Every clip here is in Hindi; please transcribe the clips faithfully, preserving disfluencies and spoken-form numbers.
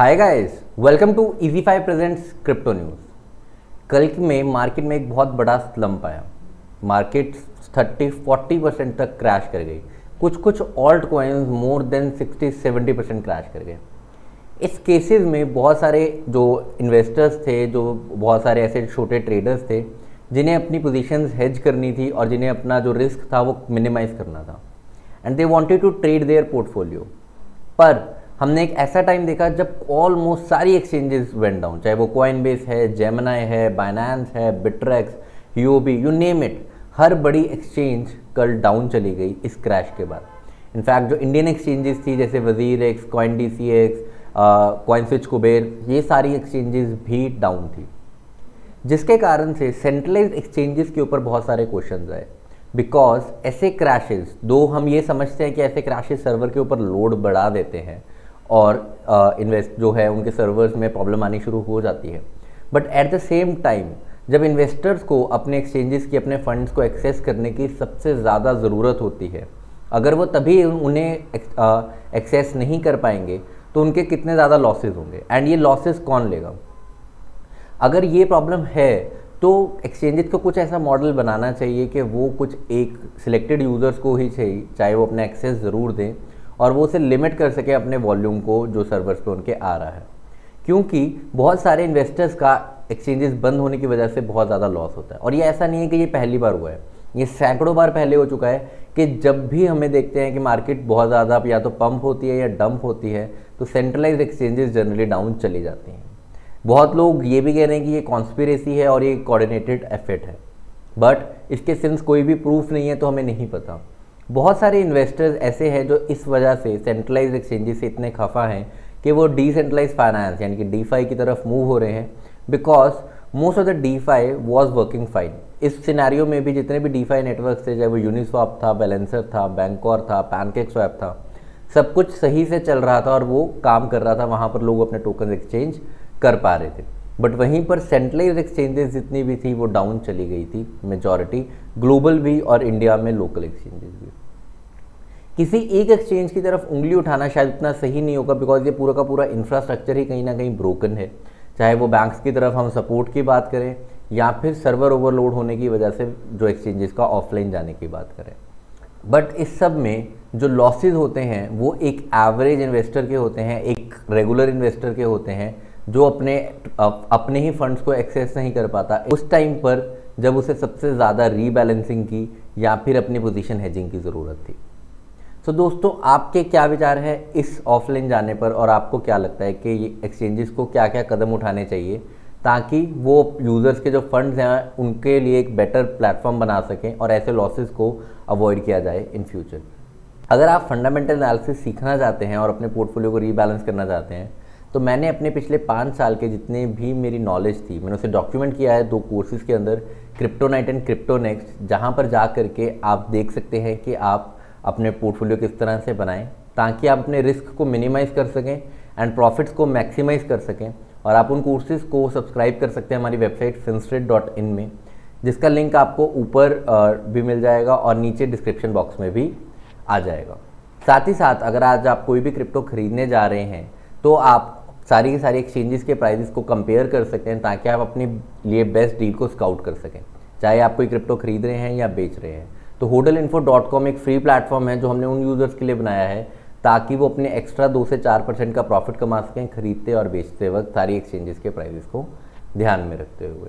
Hi guys, welcome to Easify presents crypto news. कल में मार्केट में एक बहुत बड़ा स्लंप आया। मार्केट थर्टी फोर्टी परसेंट तक क्रैश कर गई। कुछ कुछ alt coins more than sixty seventy percent crash कर गए। इस केसेस में बहुत सारे जो इन्वेस्टर्स थे, जो बहुत सारे ऐसे छोटे ट्रेडर्स थे जिन्हें अपनी पोजीशंस हेज करनी थी और जिन्हें अपना जो रिस्क था वो मिनिमाइज़ करना था, and they wanted to trade their portfolio. पर हमने एक ऐसा टाइम देखा जब ऑलमोस्ट सारी एक्सचेंजेस वेंट डाउन, चाहे वो कॉइनबेस है, जेमिनाई है, बाइनेंस है, Bittrex, UOB, you name it. हर बड़ी एक्सचेंज कल डाउन चली गई इस क्रैश के बाद। इनफैक्ट जो इंडियन एक्सचेंजेस थी जैसे वजीर एक्स, कॉइन डीसीएक्स, कॉइनस्विच, कुबेर, ये सारी एक्सचेंजेस भी डाउन थी, जिसके कारण से सेंट्रलाइज्ड एक्सचेंजेस के ऊपर बहुत सारे क्वेश्चंस आए। बिकॉज ऐसे क्रैशेस, दो हम ये समझते हैं कि ऐसे क्रैशेस सर्वर के ऊपर लोड बढ़ा देते हैं और इन्वेस्ट uh, जो है उनके सर्वर्स में प्रॉब्लम आनी शुरू हो जाती है। But at the same time जब इन्वेस्टर्स को अपने एक्सचेंजेस की, अपने फंड्स को एक्सेस करने की सबसे ज़्यादा ज़रूरत होती है, अगर वो तभी उन्हें एक्सेस नहीं कर पाएंगे तो उनके कितने ज़्यादा लॉसेस होंगे, एंड ये लॉसेस कौन लेगा। अगर ये प्रॉब्लम है तो एक्सचेंजेस को कुछ ऐसा मॉडल बनाना चाहिए कि वो कुछ एक सिलेक्टेड यूज़र्स को ही चाहिए, चाहे वो अपना एक्सेस ज़रूर दें और वो उसे लिमिट कर सके अपने वॉल्यूम को जो सर्वर्स पे उनके आ रहा है। क्योंकि बहुत सारे इन्वेस्टर्स का एक्सचेंजेस बंद होने की वजह से बहुत ज़्यादा लॉस होता है, और ये ऐसा नहीं है कि ये पहली बार हुआ है, ये सैकड़ों बार पहले हो चुका है कि जब भी हमें देखते हैं कि मार्केट बहुत ज़्यादा या तो पम्प होती है या डंप होती है तो सेंट्रलाइज एक्सचेंजेस जनरली डाउन चली जाती हैं। बहुत लोग ये भी कह रहे हैं कि ये कॉन्स्पिरेसी है और ये कोऑर्डिनेटेड एफर्ट है, बट इसके सिंस कोई भी प्रूफ नहीं है तो हमें नहीं पता। बहुत सारे इन्वेस्टर्स ऐसे हैं जो इस वजह से सेंट्रलाइज एक्सचेंजेस से इतने खफा हैं कि वो डिसेंट्रलाइज फाइनेंस यानी कि डीफाई की तरफ मूव हो रहे हैं, because most of the DeFi was working fine. इस सिनेरियो में भी जितने भी डीफाई नेटवर्क थे, चाहे वो यूनिस्वॉप था, बैलेंसर था, बैंकोर था, पैनकेकस्वैप था, सब कुछ सही से चल रहा था और वो काम कर रहा था। वहाँ पर लोग अपने टोकन एक्सचेंज कर पा रहे थे, बट वहीं पर सेंट्रलाइज एक्सचेंजेस जितनी भी थी वो डाउन चली गई थी, मेजॉरिटी ग्लोबल भी और इंडिया में लोकल एक्सचेंजेस भी। किसी एक एक्सचेंज की तरफ उंगली उठाना शायद इतना सही नहीं होगा, बिकॉज ये पूरा का पूरा इंफ्रास्ट्रक्चर ही कहीं ना कहीं ब्रोकन है, चाहे वो बैंक्स की तरफ हम सपोर्ट की बात करें या फिर सर्वर ओवरलोड होने की वजह से जो एक्सचेंजेस का ऑफलाइन जाने की बात करें। बट इस सब में जो लॉसेज होते हैं वो एक एवरेज इन्वेस्टर के होते हैं, एक रेगुलर इन्वेस्टर के होते हैं जो अपने अपने ही फंड्स को एक्सेस नहीं कर पाता उस टाइम पर जब उसे सबसे ज़्यादा रीबैलेंसिंग की या फिर अपनी पोजीशन हेजिंग की ज़रूरत थी। तो so, दोस्तों आपके क्या विचार है इस ऑफलाइन जाने पर, और आपको क्या लगता है कि ये एक्सचेंजेस को क्या क्या कदम उठाने चाहिए ताकि वो यूज़र्स के जो फंड्स हैं उनके लिए एक बेटर प्लेटफॉर्म बना सकें और ऐसे लॉसेस को अवॉइड किया जाए इन फ्यूचर। अगर आप फंडामेंटल एनालिसिस सीखना चाहते हैं और अपने पोर्टफोलियो को रीबैलेंस करना चाहते हैं तो मैंने अपने पिछले पाँच साल के जितने भी मेरी नॉलेज थी मैंने उसे डॉक्यूमेंट किया है दो कोर्सेज़ के अंदर, क्रिप्टो नाइट एंड क्रिप्टोनेक्स, जहाँ पर जा कर के आप देख सकते हैं कि आप अपने पोर्टफोलियो किस तरह से बनाएं ताकि आप अपने रिस्क को मिनिमाइज़ कर सकें एंड प्रॉफिट्स को मैक्सिमाइज़ कर सकें। और आप उन कोर्सेज़ को सब्सक्राइब कर सकते हैं हमारी वेबसाइट फिनस्ट्रीट डॉट इन में, जिसका लिंक आपको ऊपर भी मिल जाएगा और नीचे डिस्क्रिप्शन बॉक्स में भी आ जाएगा। साथ ही साथ अगर आज आप कोई भी क्रिप्टो खरीदने जा रहे हैं तो आप सारी की सारी एक्सचेंजेस के प्राइसेस को कंपेयर कर सकते हैं ताकि आप अपने लिए बेस्ट डील को स्काउट कर सकें, चाहे आप कोई क्रिप्टो खरीद रहे हैं या बेच रहे हैं। तो होडल इन्फो डॉट कॉम एक फ्री प्लेटफॉर्म है जो हमने उन यूज़र्स के लिए बनाया है ताकि वो अपने एक्स्ट्रा दो से चार परसेंट का प्रॉफिट कमा सकें खरीदते और बेचते वक्त सारी एक्सचेंजेस के प्राइसेस को ध्यान में रखते हुए।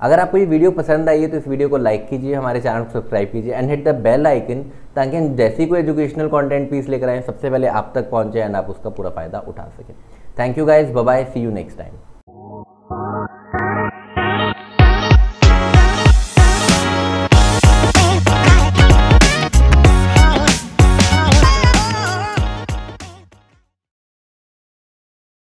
अगर आपको ये वीडियो पसंद आई है तो इस वीडियो को लाइक कीजिए, हमारे चैनल को सब्सक्राइब कीजिए and hit the bell icon ताकि हम जैसे कोई एजुकेशनल कंटेंट पीस लेकर आएँ सबसे पहले आप तक पहुँचे एंड आप उसका पूरा फ़ायदा उठा सकें। Thank you guys, bye bye, see you next time.